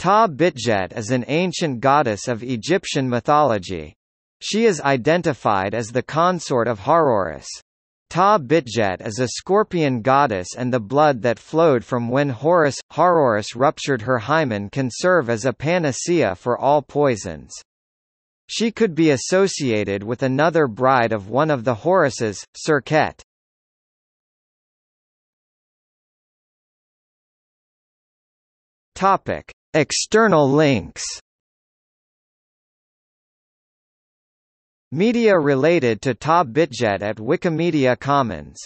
Ta-Bitjet is an ancient goddess of Egyptian mythology. She is identified as the consort of Haroeris. Ta-Bitjet is a scorpion goddess, and the blood that flowed from when Haroeris ruptured her hymen can serve as a panacea for all poisons. She could be associated with another bride of one of the Horuses, Serket. External links. Media related to Ta-Bitjet at Wikimedia Commons.